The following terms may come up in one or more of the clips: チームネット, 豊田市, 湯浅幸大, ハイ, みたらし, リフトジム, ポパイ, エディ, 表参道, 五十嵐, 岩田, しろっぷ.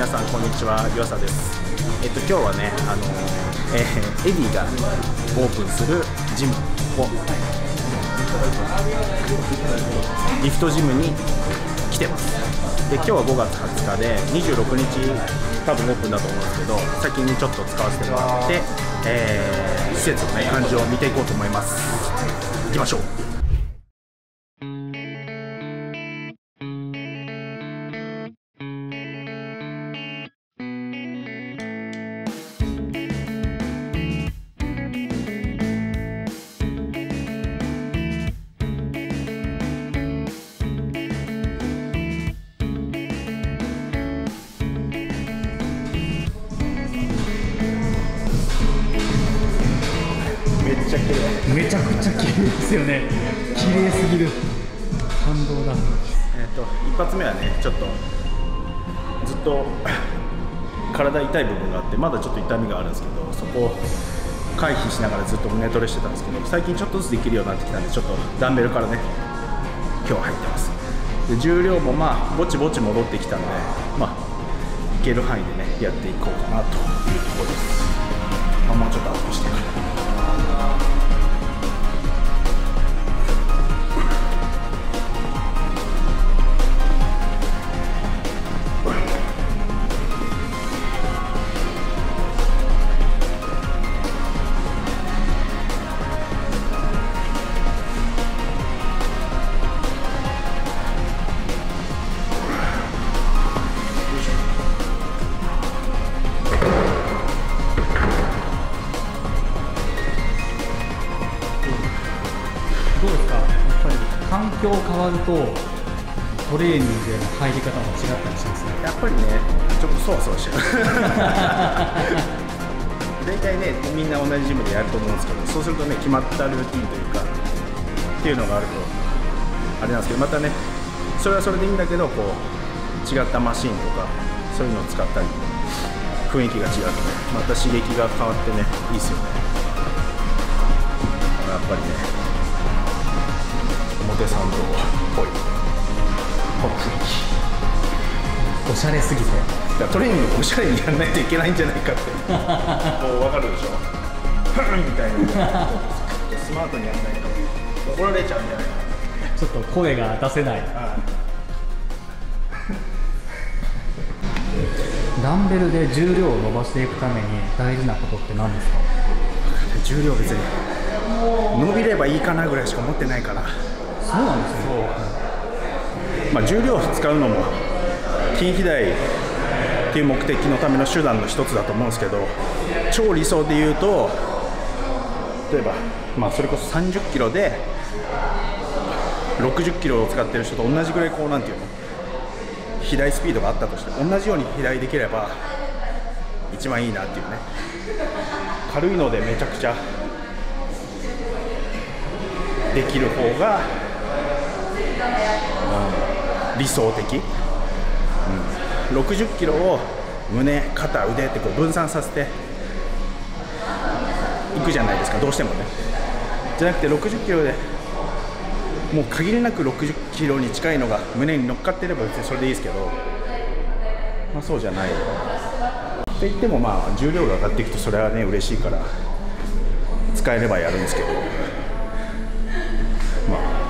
皆さんこんにちは、湯浅です。今日はね、エディがオープンするジムをリフトジムに来てます。で、今日は5月20日で26日多分オープンだと思うんですけど、先にちょっと使わせてもらって、施設のね感じを見ていこうと思います。行きましょう。めちゃくちゃ綺麗ですよね。綺麗すぎる。感動だ。一発目はね、ちょっとずっと体痛い部分があって、まだちょっと痛みがあるんですけど、そこを回避しながらずっと胸トレしてたんですけど、最近ちょっとずつできるようになってきたんで、ちょっとダンベルからね今日入ってます。で、重量もまあぼちぼち戻ってきたんで、まあいける範囲でねやっていこうかなというところです。まあ、もうちょっとアップしてから環境変わるとトレーニングへの入り方も違ったりしますね。やっぱりね、ちょっとそわそわしちゃう。大体ね、みんな同じジムでやると思うんですけど、そうするとね、決まったルーティンというかっていうのがあるとあれなんですけど、またね、それはそれでいいんだけど、こう違ったマシンとかそういうのを使ったり、雰囲気が違って、また刺激が変わってね、いいですよね。やっぱりね、表参道っぽいこの雰囲気、おしゃれすぎて、トレーニングおしゃれにやらないといけないんじゃないかって。もう分かるでしょ。みたいな。スマートにやらないと怒られちゃうんじゃないか。ちょっと声が出せない。ダンベルで重量を伸ばしていくために大事なことって何ですか？重量別に伸びればいいかなぐらいしか思ってないから。そうなんですよ。まあ、重量を使うのも筋肥大っていう目的のための手段の一つだと思うんですけど、超理想で言うと、例えば、まあ、それこそ30キロで60キロを使ってる人と同じぐらいこう、なんていうの、肥大スピードがあったとして、同じように肥大できれば一番いいなっていうね。軽いのでめちゃくちゃできる方が理想的、60キロを胸、肩、腕ってこう分散させていくじゃないですか、どうしてもね。じゃなくて60キロでもう限りなく60キロに近いのが胸に乗っかってれば別にそれでいいですけど、まあ、そうじゃないって言っても、まあ重量が上がっていくとそれはね嬉しいから使えればやるんですけど、まあ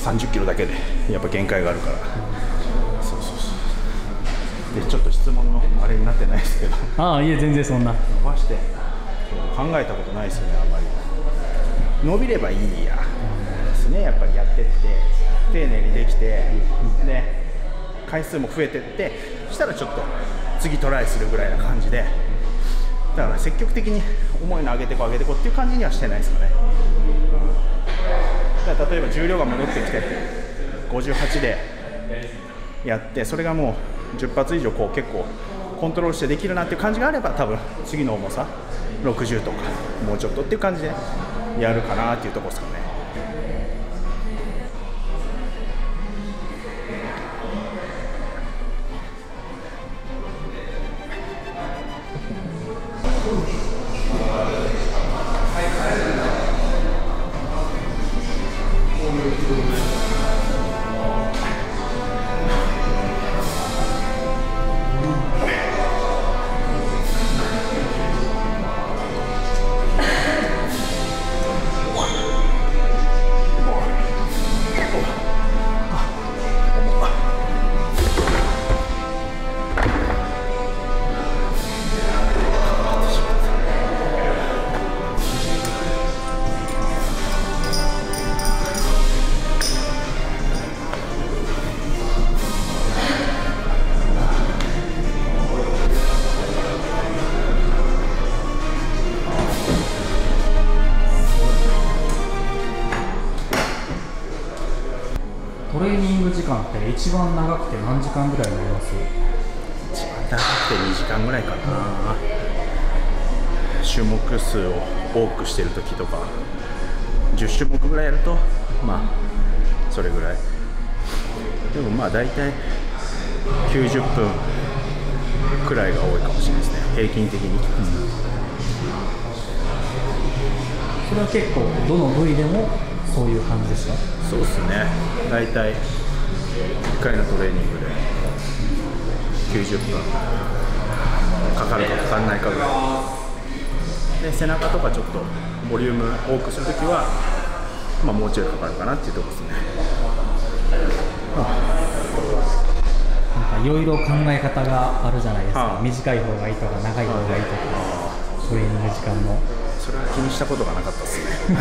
30キロだけでやっぱ限界があるから、そうそうそう。で、ちょっと質問のあれになってないですけど。ああ、いえ、全然そんな伸ばして考えたことないですよね、あんまり。伸びればいいやですね、やっぱりやってって丁寧にできて、ね、回数も増えてって、そしたらちょっと次トライするぐらいな感じで、だから積極的に重いの上げてこう上げてこうっていう感じにはしてないですかね。例えば重量が戻ってきて58でやって、それがもう10発以上こう結構コントロールしてできるなっていう感じがあれば、多分次の重さ60とかもうちょっとっていう感じでやるかなっていうところですかね。間って一番長くて何時間ぐらいになります？一番長くて2時間ぐらいかな。種目数を多くしてるときとか10種目ぐらいやると、まあそれぐらい。でもまあ大体90分くらいが多いかもしれないですね、平均的に。それは結構どの部位でもそういう感じですか？そうですね、大体1回のトレーニングで90分かかるかかからないかぐらいで、背中とかちょっとボリューム多くするときは、まあ、もうちょいかかるかなっていうところですね。なんかいろいろ考え方があるじゃないですか、短い方がいいとか長い方がいいとか、トレーニング時間も。それは気にしたことがなかったですねトレ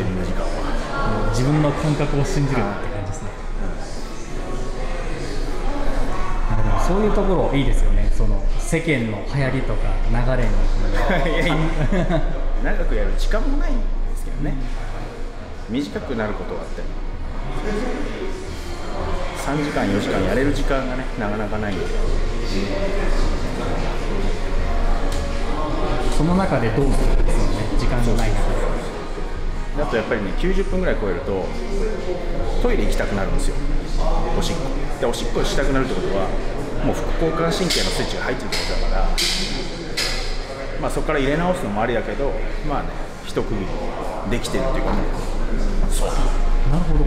ーニング時間は自分の感覚を信じるって感じですね。そういうところいいですよね、その世間の流行りとか流れの長くやる時間もないんですけどね、短くなることがあっても3時間4時間やれる時間がね、なかなかないんで、その中でどうするんですよね、時間がないので。あとやっぱりね、90分ぐらい超えるとトイレ行きたくなるんですよ、おしっこで。おしっこしたくなるってことはもう副交感神経のスイッチが入ってるってことだから、まあ、そこから入れ直すのもありだけど、まあね、一区切りできてるっていうかね。そう、なるほど。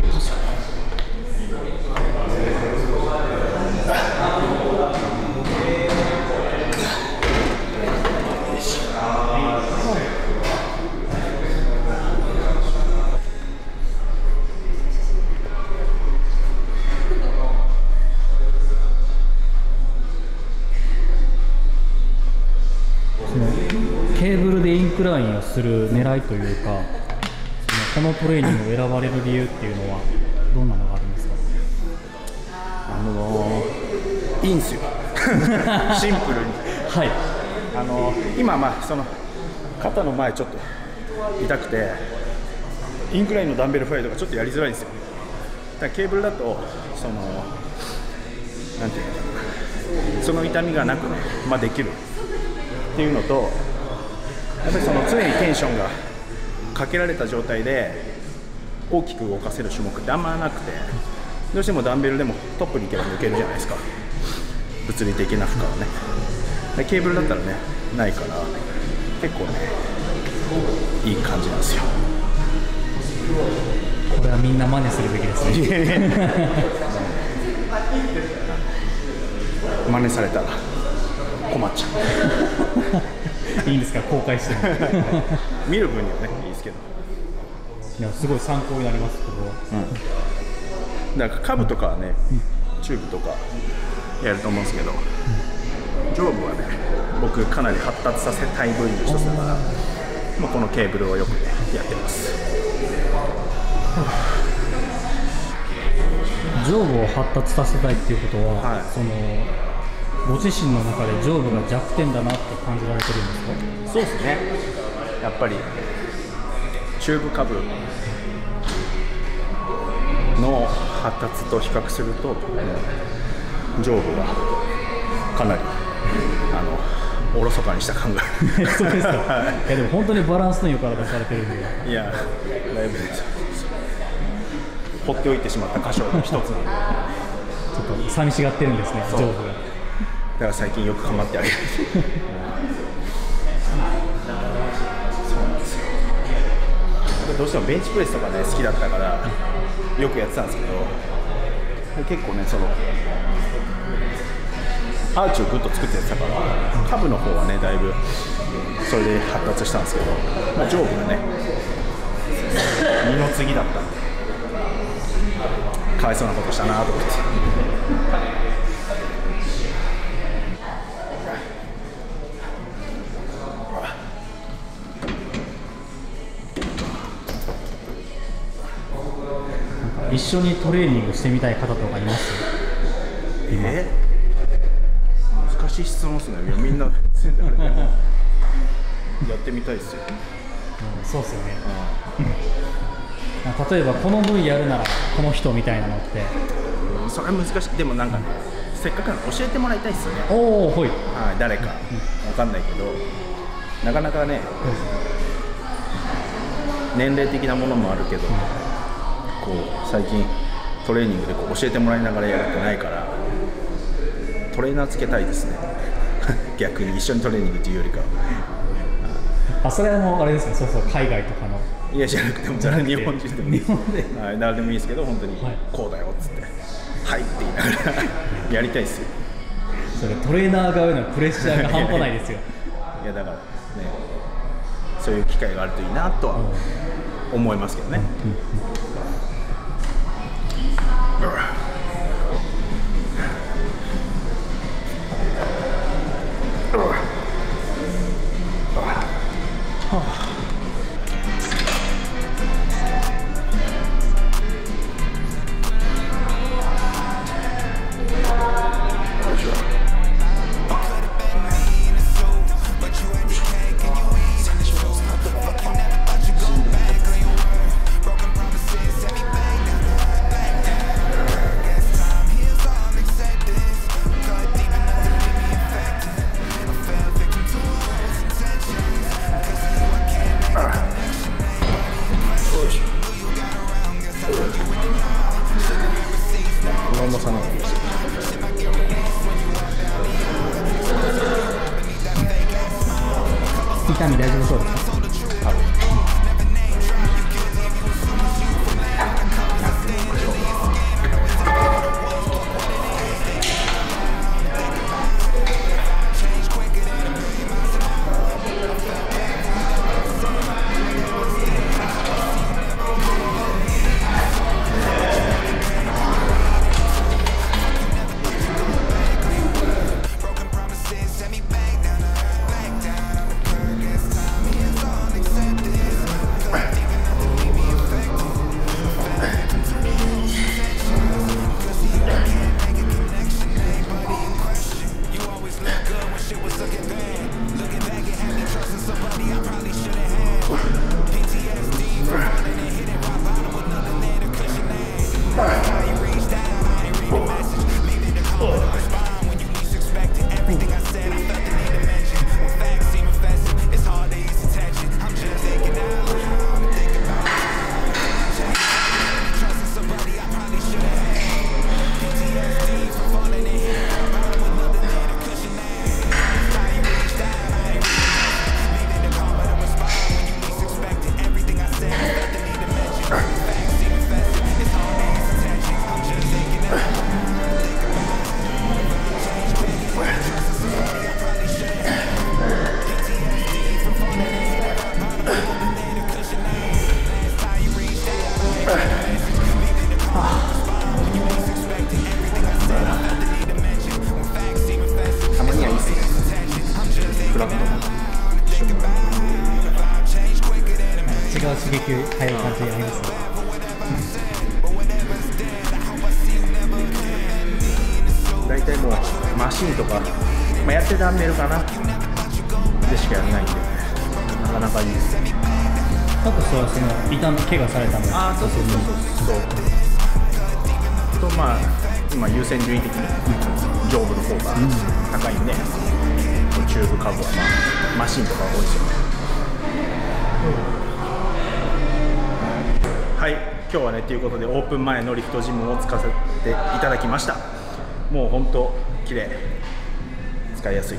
ケーブルでインクラインをする狙いというか、このトレーニングを選ばれる理由っていうのはどんなのがあるんですか？いいんですよシンプルにはい、今まあその肩の前ちょっと痛くて、インクラインのダンベルフライとかちょっとやりづらいんですよ。だからケーブルだとそのなんていうの、その痛みがなく、ね、まあ、できるっていうのと、やっぱりその常にテンションがかけられた状態で大きく動かせる種目ってあんまなくて、どうしてもダンベルでもトップに行けば抜けるじゃないですか、物理的な負荷はね。でケーブルだったらね、ないから結構ね、いい感じなんですよ。これはみんな真似するべきですね真似されたら困っちゃういいんですか、公開しても見る分にはね、いいですけど。いや、すごい参考になりますけど、なんかカブとかはね、チューブとかやると思うんですけど、上部はね、僕かなり発達させたい部位の一つだから、まあこのケーブルをよくね、やってます。上部を発達させたいっていうことは、そのご自身の中で上部が弱点だなって感じられてるんですか？そうですね、やっぱりチューブ下部の発達と比較すると、上部がかなりおろそかにした感がそうですかいやでも本当にバランスの良い体されてるんで、いやだいぶ放っておいてしまった箇所の一つなんでちょっと寂しがってるんですね、上部が。だから最近よく構ってあげるそうなんですよ。どうしてもベンチプレスとかね、好きだったからよくやってたんですけど、結構ね、そのアーチをぐっと作ってやってたから、下部の方はね、だいぶそれで発達したんですけど、まあ、上部がね二の次だったんで、かわいそうなことしたなと思って一緒にトレーニングしてみたい方とかいます？難しい質問ですね。いや、みんなやってみたいですよ。そうですよね。例えばこの部位やるならこの人みたいなのって、うん、それは難しい。でもなんかね、うん、せっかくなの教えてもらいたいですよね。おお、はい、はい、誰か、うん、分かんないけどなかなかね、うん、年齢的なものもあるけど、うん、こう最近トレーニングでこう教えてもらいながらやるってないからトレーナーつけたいですね逆に一緒にトレーニングっていうよりかは。それはもうあれですね、そうそう、海外とかの。いや、じゃなくても、じゃあ日本人でもいい、日本で、はい、誰でもいいですけど、本当にこうだよっつって、はい、はいって言いながらやりたいですよ。それトレーナー側へのプレッシャーが半端ないですよ。いや、だからね、そういう機会があるといいなとは思いますけどね。痛み大丈夫そうですか？大体もうマシンとか、まあ、やってダンベルかなでしかやらないんで、なかなかいいです。あとそうですね、痛み怪我されたので、ああそうそうそうそうと、まあ今優先順位的に上部の方が高いんで、うん、チューブカブはまあマシンとかが多いですよね、うん、はい、今日はねということでオープン前のリフトジムを使わせていただきました。もう本当綺麗、使いやすい、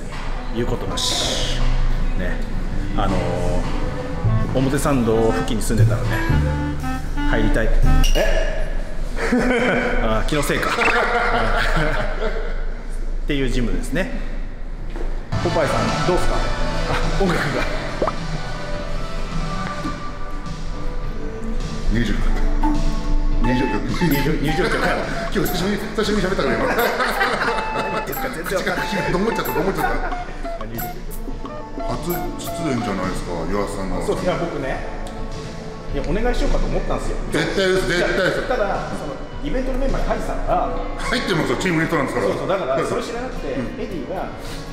言うことなし、ね、表参道付近に住んでたらね、入りたい、あ気のせいかっていうジムですね。ポパイさんどうですか？あ、音楽が入場曲今日久しぶりに喋ったから今全然わかんないどんもっちゃった初出演じゃないですか、岩田さんが。そう、いや僕ね、いやお願いしようかと思ったんですよ。絶対です、絶対です。ただそのイベントのメンバーにハイさんが入ってますよ、チームネットなんですから。そうそう、だからそれ知らなくて、エディが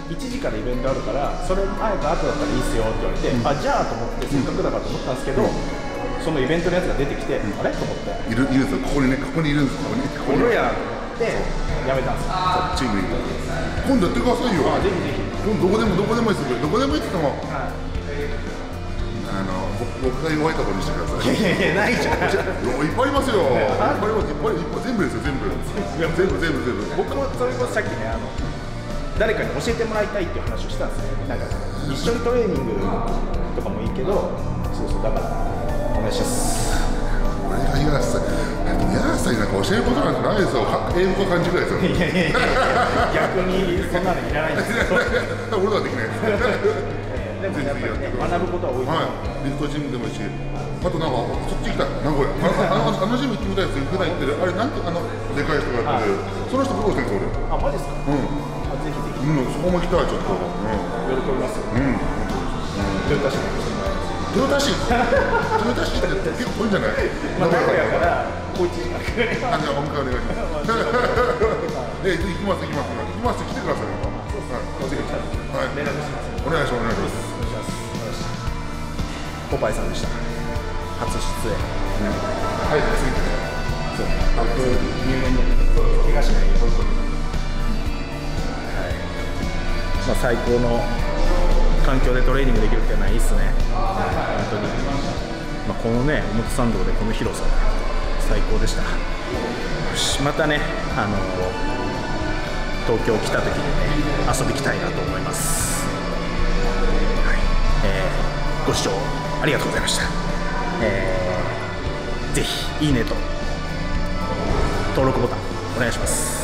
1時からイベントあるからそれ前と後だったらいいっすよって言われて、あ、じゃあと思って、せっかくだからと思ったんですけど、そのイベントのやつが出てきて、あれと思っているんですよ、ここにね、ここにいるんですよ、ここにいるやんってやめたんですよ、チームに。今度やってくださいよ、ぜひぜひ、どこでもいいですよ、どこでもいいって言っても、僕が弱いところにしてください。いやいや、ないじゃん、いっぱいいますよ、全部ですよ、全部、僕もそれこそさっきね、誰かに教えてもらいたいっていう話をしたんですよ、なんか一緒にトレーニングとかもいいけど、そうそう、だから、お願いします。俺が五十嵐さんになんか教えることなんてないですよ、英語が漢字ぐらいですよ。いや、逆にそんなのいらないんですよ。俺らはできないです。でもやっぱりね、学ぶことは多い。はい、リフトジムでもいいし、あとなんか、そっち行きたい、名古屋。あのジム行ってみたいですよ、普段行ってる、あれ、なんて、でかい人がやってる、その人、プロですよ、俺。あ、マジですか。うん。ぜひぜひ、そこも行きたい、ちょっと、喜びますよ、豊田市って結構遠いんじゃない、名古屋から、こう1時間くらい、じゃあ、お迎えお願いします、ぜひ行きます、来てください、また、連絡します、お願いします、ポパイさんでした、初出演、はい、次行ってね、怪我しないように。まあ最高の環境でトレーニングできるっていうのはいいっすね、本当に、まあ、このね、表参道でこの広さ、最高でした。またね、東京来たときにね、遊びきたいなと思います。はい、ご視聴ありがとうございました。ぜひ、いいねと、登録ボタン、お願いします。